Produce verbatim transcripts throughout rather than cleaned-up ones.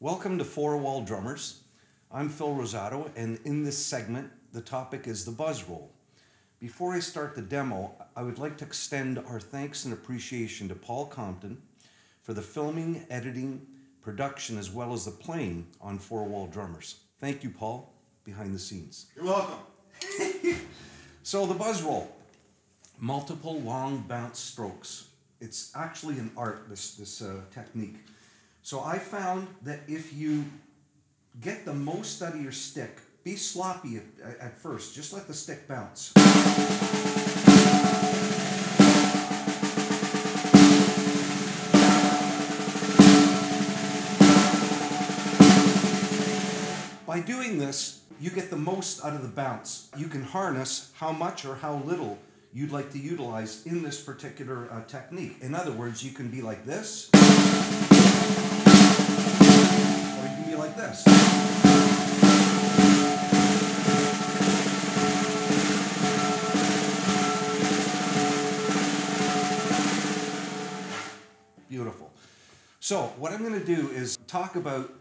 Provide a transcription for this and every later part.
Welcome to Four Wall Drummers. I'm Phil Rosato, and in this segment, the topic is the buzz roll. Before I start the demo, I would like to extend our thanks and appreciation to Paul Compton for the filming, editing, production, as well as the playing on Four Wall Drummers. Thank you, Paul, behind the scenes. You're welcome. So the buzz roll, multiple long bounce strokes. It's actually an art, this, this uh, technique. So I found that if you get the most out of your stick, be sloppy at, at first, just let the stick bounce. By doing this, you get the most out of the bounce. You can harness how much or how little you'd like to utilize in this particular uh, technique. In other words, you can be like this. Or you can be like this. Beautiful. So what I'm going to do is talk about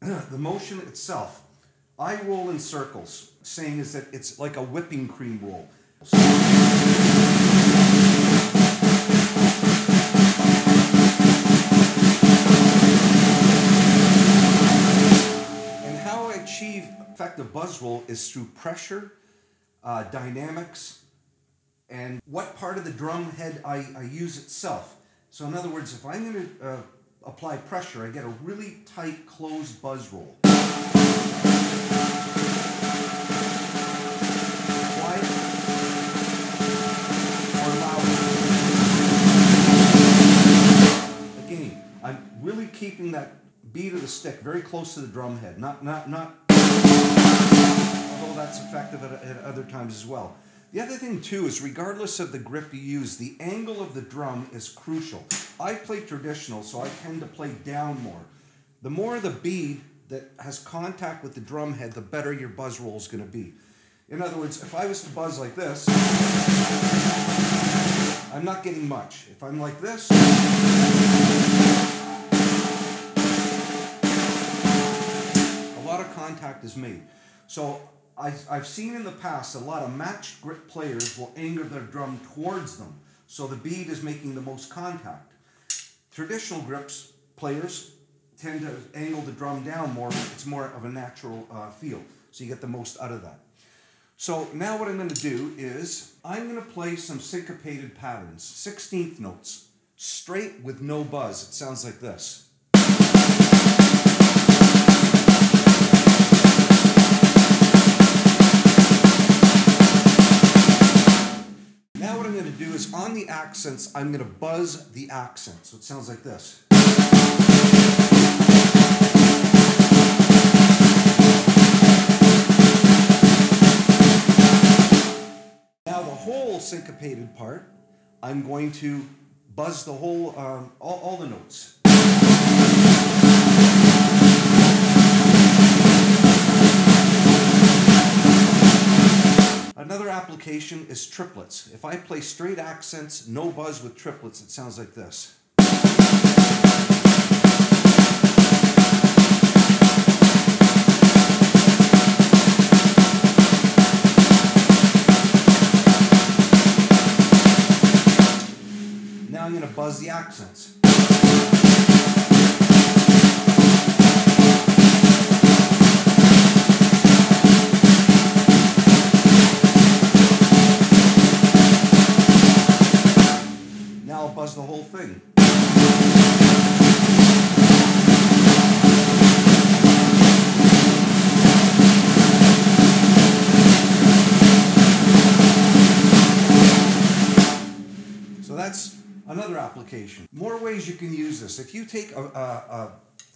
the motion itself. I roll in circles, saying is that it's like a whipping cream roll. Effective buzz roll is through pressure, uh, dynamics, and what part of the drum head I, I use itself. So in other words, if I'm going to uh, apply pressure, I get a really tight, closed buzz roll. Quiet or loud. Again, I'm really keeping that beat of the stick very close to the drum head, not, not, not although that's effective at, at other times as well. The other thing too is regardless of the grip you use, the angle of the drum is crucial. I play traditional, so I tend to play down more. The more the bead that has contact with the drum head, the better your buzz roll is going to be. In other words, if I was to buzz like this, I'm not getting much. If I'm like this, a lot of contact is made. So I've, I've seen in the past a lot of matched grip players will angle their drum towards them, so the bead is making the most contact. Traditional grips players tend to angle the drum down more, but it's more of a natural uh, feel, so you get the most out of that. So now what I'm going to do is I'm going to play some syncopated patterns, sixteenth notes, straight with no buzz. It sounds like this. On the accents, I'm going to buzz the accent, so it sounds like this. Now the whole syncopated part, I'm going to buzz the whole, um, all, all the notes. Another application is triplets. If I play straight accents, no buzz with triplets, it sounds like this. Now I'm going to buzz the accents. Buzz the whole thing. So that's another application. More ways you can use this. If you take a, a, a,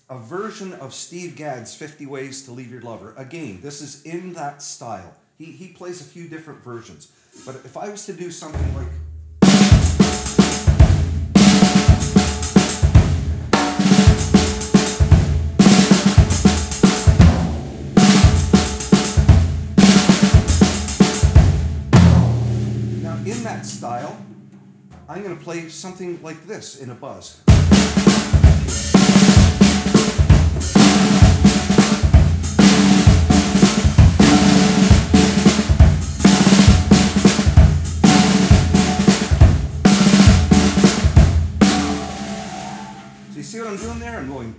a version of Steve Gadd's fifty Ways to Leave Your Lover, again, this is in that style. He, he plays a few different versions. But if I was to do something like style, I'm going to play something like this in a buzz. what I'm doing there? I'm going.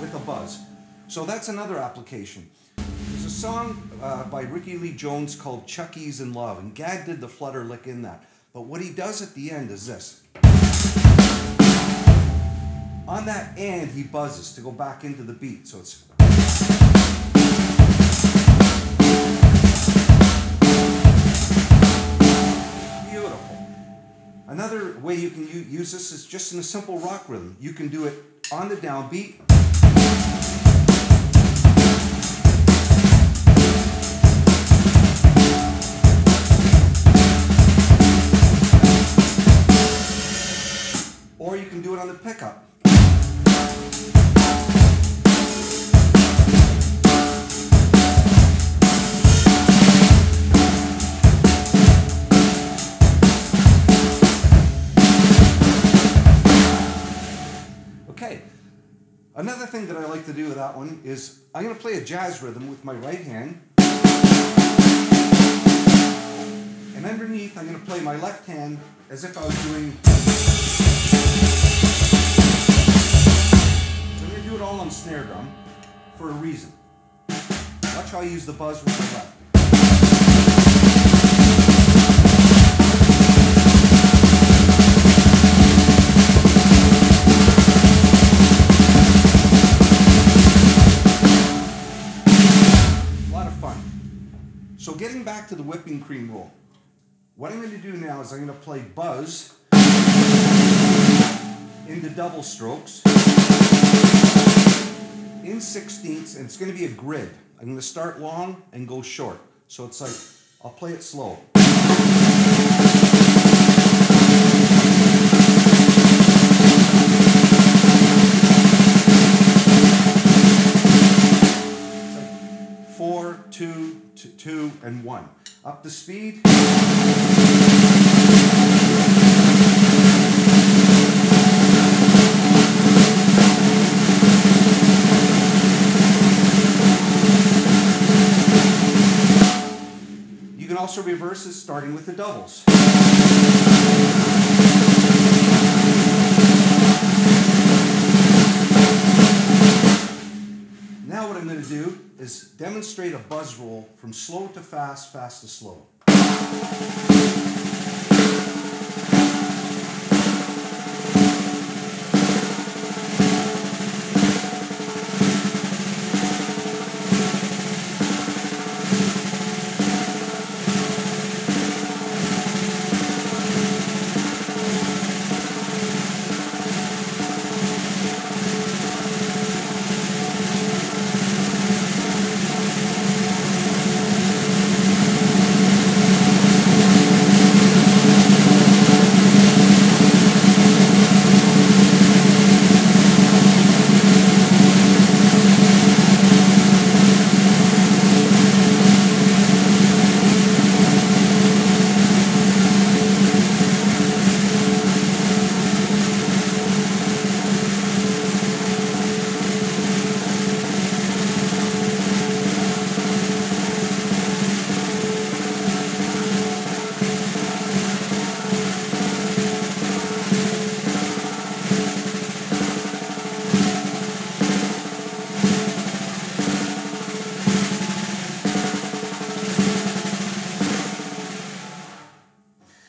With a buzz. So that's another application. There's a song uh, by Ricky Lee Jones called Chucky's in Love, and Gad did the flutter lick in that. But what he does at the end is this. On that and he buzzes to go back into the beat, so it's... Beautiful. Another way you can use this is just in a simple rock rhythm. You can do it on the downbeat. Or you can do it on the pickup. Okay, another thing that I like to do with that one is I'm going to play a jazz rhythm with my right hand. And underneath I'm going to play my left hand as if I was doing... it all on snare drum for a reason. Watch how I use the buzz with my left. A lot of fun. So getting back to the whipping cream roll, what I'm going to do now is I'm going to play buzz into double strokes. In sixteenths, and it's going to be a grid. I'm going to start long and go short. So it's like, I'll play it slow. It's like four, two, two, two, and one. Up the speed. Also reverses, starting with the doubles. Now what I'm going to do is demonstrate a buzz roll from slow to fast, fast to slow.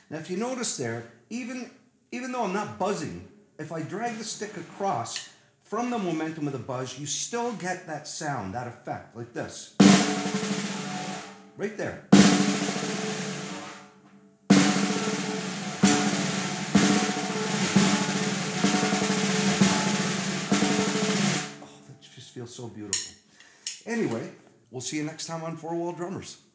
If you notice there, even, even though I'm not buzzing, if I drag the stick across from the momentum of the buzz, you still get that sound, that effect, like this. Right there. Oh, that just feels so beautiful. Anyway, we'll see you next time on Four Wall Drummers.